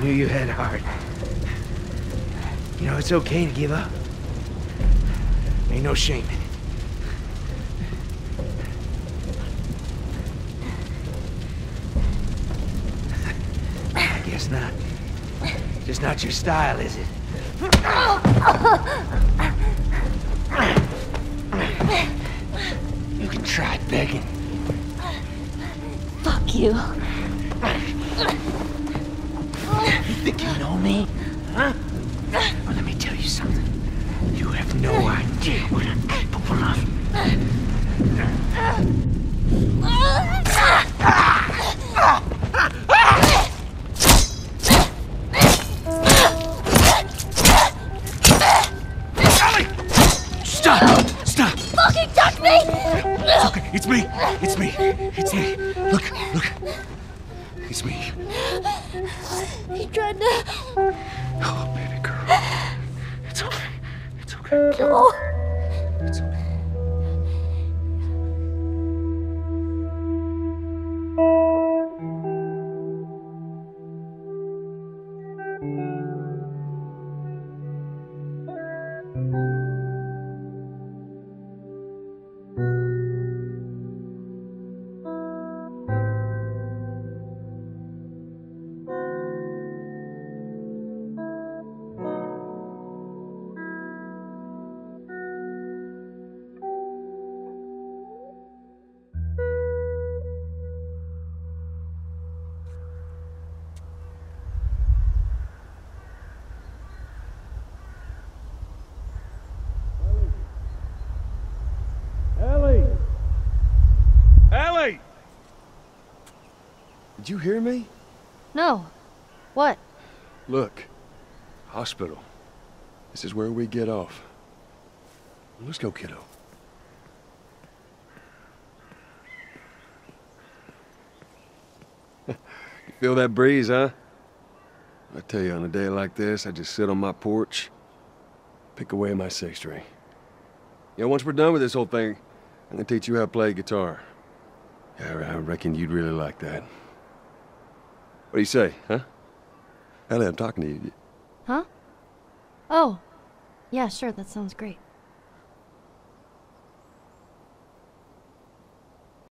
knew you had heart. You know, it's okay to give up. Ain't no shame in it. I guess not. Just not your style, is it? You can try begging. Fuck you. You think you know me? Huh? Well, let me tell you something. You have no idea what I'm capable of. Ellie! Stop! Stop! Fucking touch me! It's okay. It's me. It's me. It's me. Look, look. It's me. He tried to... Oh, baby girl. It's okay. It's okay. No. It's okay. Did you hear me? No. What? Look. Hospital. This is where we get off. Let's go, kiddo. You feel that breeze, huh? I tell you, on a day like this, I just sit on my porch, pick away my six string. You know, once we're done with this whole thing, I'm gonna teach you how to play guitar. Yeah, I reckon you'd really like that. What do you say, huh? Ellie, I'm talking to you. Huh? Oh. Yeah, sure, that sounds great.